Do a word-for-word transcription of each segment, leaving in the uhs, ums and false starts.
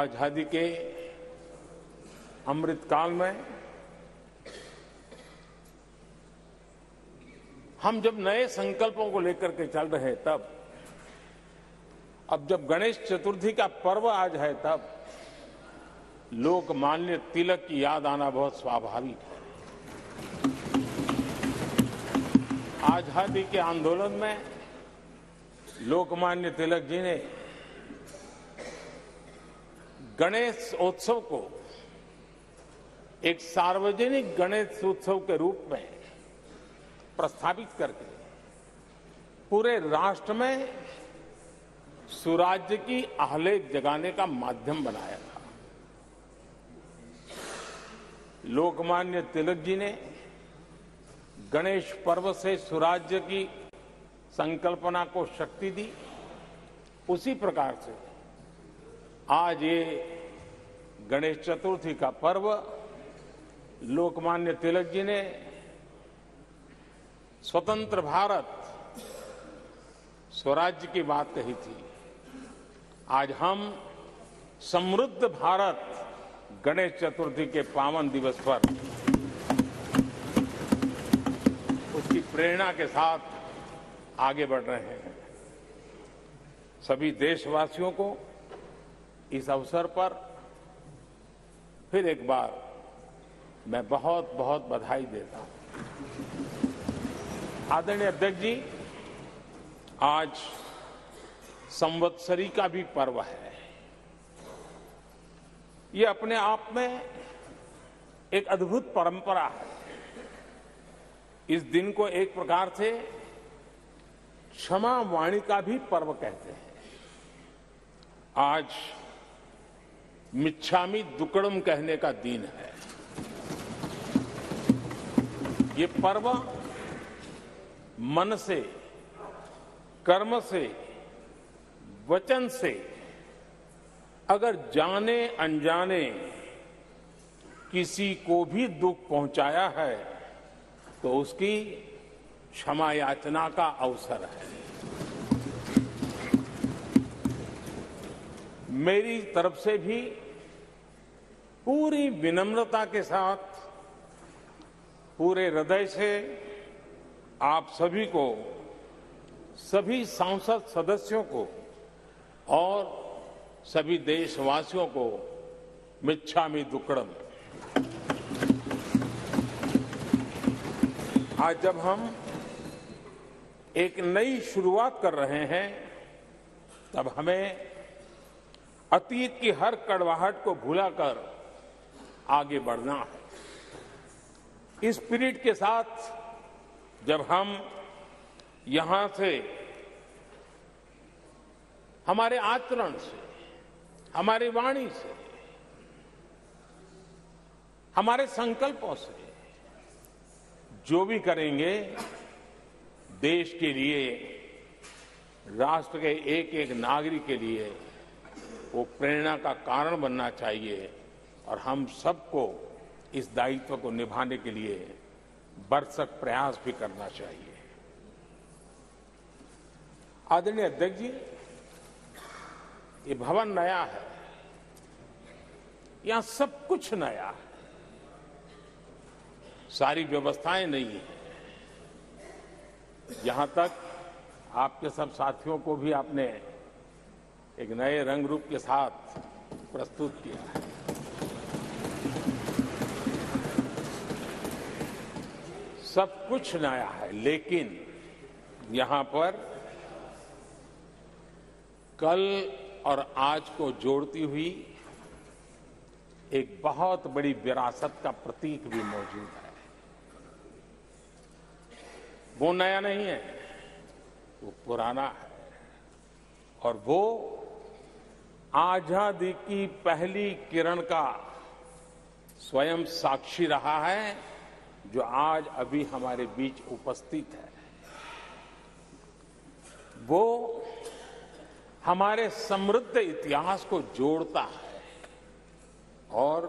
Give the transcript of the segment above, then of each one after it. आजादी के अमृतकाल में हम जब नए संकल्पों को लेकर के चल रहे तब, अब जब गणेश चतुर्थी का पर्व आ जाए तब लोकमान्य तिलक की याद आना बहुत स्वाभाविक है। आजादी के आंदोलन में लोकमान्य तिलक जी ने गणेश उत्सव को एक सार्वजनिक गणेश उत्सव के रूप में प्रस्तावित करके पूरे राष्ट्र में सुराज्य की आहलेख जगाने का माध्यम बनाया था। लोकमान्य तिलक जी ने गणेश पर्व से सुराज्य की संकल्पना को शक्ति दी। उसी प्रकार से आज ये गणेश चतुर्थी का पर्व लोकमान्य तिलक जी ने स्वतंत्र भारत, स्वराज्य की बात कही थी। आज हम समृद्ध भारत गणेश चतुर्थी के पावन दिवस पर उसकी प्रेरणा के साथ आगे बढ़ रहे हैं। सभी देशवासियों को इस अवसर पर फिर एक बार मैं बहुत बहुत बधाई देता हूं। आदरणीय अध्यक्ष जी, आज संवत्सरी का भी पर्व है। ये अपने आप में एक अद्भुत परंपरा है। इस दिन को एक प्रकार से क्षमा वाणी का भी पर्व कहते हैं। आज मिच्छामी दुक्कड़म कहने का दिन है। ये पर्व मन से, कर्म से, वचन से अगर जाने अनजाने किसी को भी दुख पहुंचाया है तो उसकी क्षमा याचना का अवसर है। मेरी तरफ से भी पूरी विनम्रता के साथ, पूरे हृदय से आप सभी को, सभी संसद सदस्यों को और सभी देशवासियों को मिच्छामी दुक्कड़म। आज जब हम एक नई शुरुआत कर रहे हैं तब हमें अतीत की हर कड़वाहट को भुलाकर आगे बढ़ना है। इस स्पिरिट के साथ जब हम यहां से, हमारे आचरण से, हमारी वाणी से, हमारे संकल्पों से जो भी करेंगे, देश के लिए, राष्ट्र के एक एक नागरिक के लिए वो प्रेरणा का कारण बनना चाहिए। और हम सबको इस दायित्व को निभाने के लिए भरसक प्रयास भी करना चाहिए। आदरणीय अध्यक्ष जी, ये भवन नया है, यहां सब कुछ नया है, सारी व्यवस्थाएं नई है। यहां तक आपके सब साथियों को भी आपने एक नए रंग रूप के साथ प्रस्तुत किया है। सब कुछ नया है, लेकिन यहां पर कल और आज को जोड़ती हुई एक बहुत बड़ी विरासत का प्रतीक भी मौजूद है। वो नया नहीं है, वो पुराना है। और वो आजादी की पहली किरण का स्वयं साक्षी रहा है, जो आज अभी हमारे बीच उपस्थित है। वो हमारे समृद्ध इतिहास को जोड़ता है और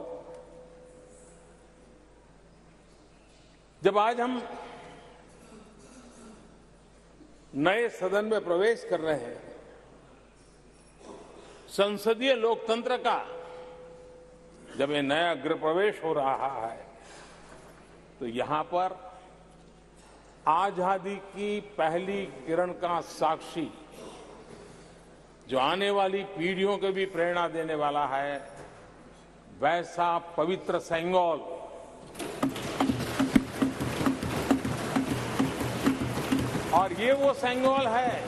जब आज हम नए सदन में प्रवेश कर रहे हैं, संसदीय लोकतंत्र का जब ये नया गृह प्रवेश हो रहा है तो यहां पर आजादी की पहली किरण का साक्षी जो आने वाली पीढ़ियों को भी प्रेरणा देने वाला है, वैसा पवित्र सेंगोल और ये वो सेंगोल है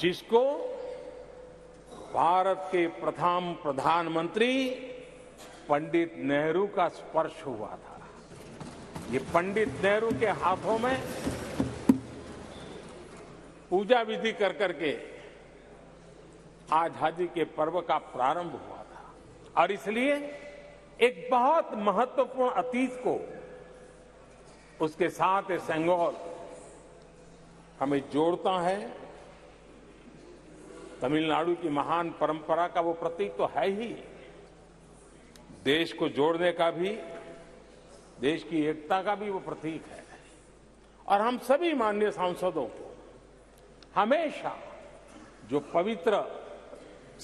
जिसको भारत के प्रथम प्रधानमंत्री पंडित नेहरू का स्पर्श हुआ था। ये पंडित नेहरू के हाथों में पूजा विधि कर करके आजादी के पर्व का प्रारंभ हुआ था और इसलिए एक बहुत महत्वपूर्ण अतीत को उसके साथ ये सेंगोल हमें जोड़ता है। तमिलनाडु की महान परंपरा का वो प्रतीक तो है ही, देश को जोड़ने का भी, देश की एकता का भी वो प्रतीक है। और हम सभी माननीय सांसदों को हमेशा जो पवित्र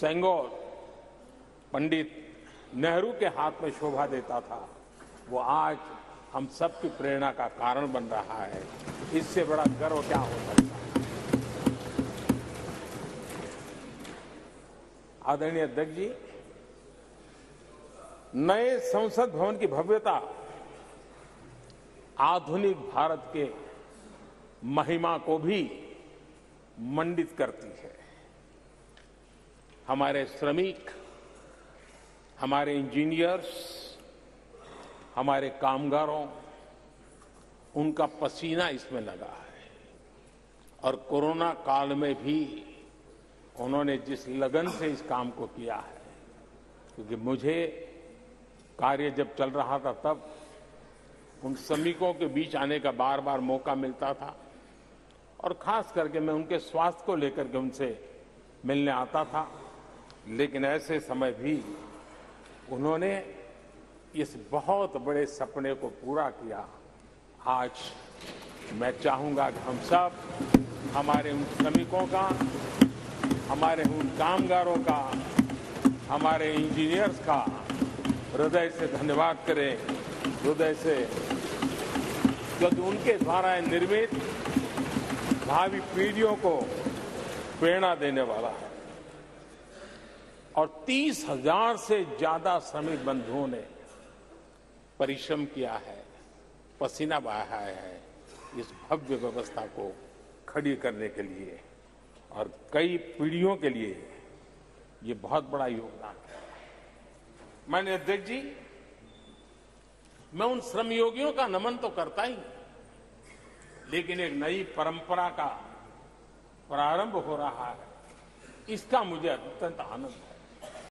सेंगोल पंडित नेहरू के हाथ में शोभा देता था वो आज हम सबकी प्रेरणा का कारण बन रहा है। इससे बड़ा गर्व क्या हो सकता है। आदरणीय अध्यक्ष जी, नए संसद भवन की भव्यता आधुनिक भारत के महिमा को भी मंडित करती है। हमारे श्रमिक, हमारे इंजीनियर्स, हमारे कामगारों, उनका पसीना इसमें लगा है और कोरोना काल में भी उन्होंने जिस लगन से इस काम को किया है, क्योंकि मुझे कार्य जब चल रहा था तब उन श्रमिकों के बीच आने का बार बार मौका मिलता था और खास करके मैं उनके स्वास्थ्य को लेकर के उनसे मिलने आता था। लेकिन ऐसे समय भी उन्होंने इस बहुत बड़े सपने को पूरा किया। आज मैं चाहूँगा कि हम सब हमारे उन श्रमिकों का, हमारे उन कामगारों का, हमारे इंजीनियर्स का हृदय से धन्यवाद करें, हृदय से, क्योंकि उनके द्वारा निर्मित भावी पीढ़ियों को प्रेरणा देने वाला है। और तीस हजार से ज्यादा श्रमिक बंधुओं ने परिश्रम किया है, पसीना बहाया है इस भव्य व्यवस्था को खड़ी करने के लिए और कई पीढ़ियों के लिए ये बहुत बड़ा योगदान है। माननीय अध्यक्ष जी, मैं उन श्रमयोगियों का नमन तो करता ही, लेकिन एक नई परंपरा का प्रारंभ हो रहा है, इसका मुझे अत्यंत आनंद है।